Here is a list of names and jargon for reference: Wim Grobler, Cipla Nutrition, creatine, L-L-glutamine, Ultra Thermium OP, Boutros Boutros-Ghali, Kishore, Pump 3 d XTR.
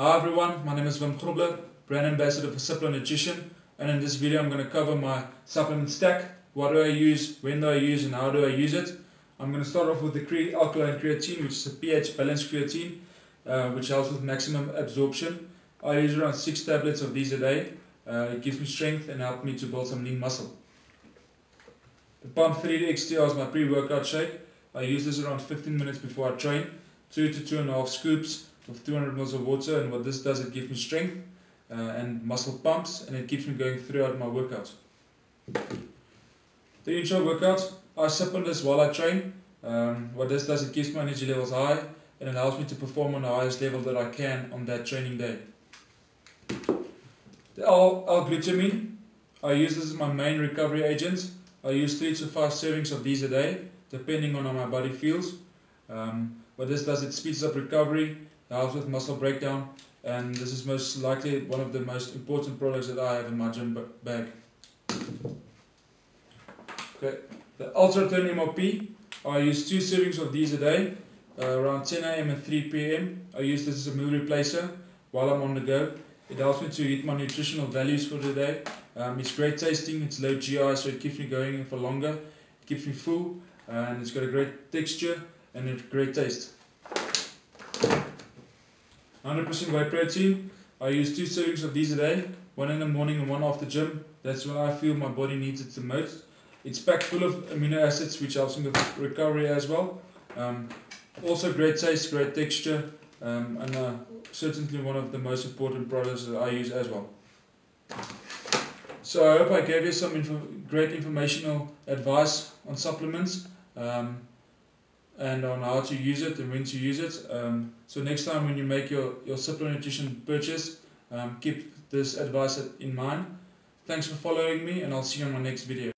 Hi everyone, my name is Wim Grobler, brand ambassador for Cipla Nutrition, and in this video I'm going to cover my supplement stack. What do I use, when do I use, and how do I use it? I'm going to start off with the alkaline creatine, which is a pH balanced creatine, which helps with maximum absorption. I use around 6 tablets of these a day. It gives me strength and helps me to build some lean muscle. The Pump 3 d XTR is my pre-workout shake. I use this around 15 minutes before I train. 2 to 2.5 scoops of 200 ml of water, and what this does, it gives me strength and muscle pumps, and it keeps me going throughout my workout. The intro workout, I sip on this while I train. What this does, it keeps my energy levels high and it allows me to perform on the highest level that I can on that training day. The L-L-glutamine, I use this as my main recovery agent. I use 3 to 5 servings of these a day, depending on how my body feels. What this does, it speeds up recovery, helps with muscle breakdown, and this is most likely one of the most important products that I have in my gym bag. Okay. The Ultra Thermium OP, I use 2 servings of these a day, around 10 AM and 3 PM. I use this as a meal replacer while I'm on the go. It helps me to hit my nutritional values for the day. It's great tasting, it's low GI, so it keeps me going for longer, it keeps me full, and it's got a great texture and a great taste. 100% whey protein, I use 2 servings of these a day, one in the morning and one after gym. That's when I feel my body needs it the most. It's packed full of amino acids, which helps with recovery as well. Also great taste, great texture, and certainly one of the most important products that I use as well. So I hope I gave you some great informational advice on supplements and on how to use it and when to use it. So next time when you make your Cipla Nutrition purchase, keep this advice in mind. Thanks for following me, and I'll see you on my next video.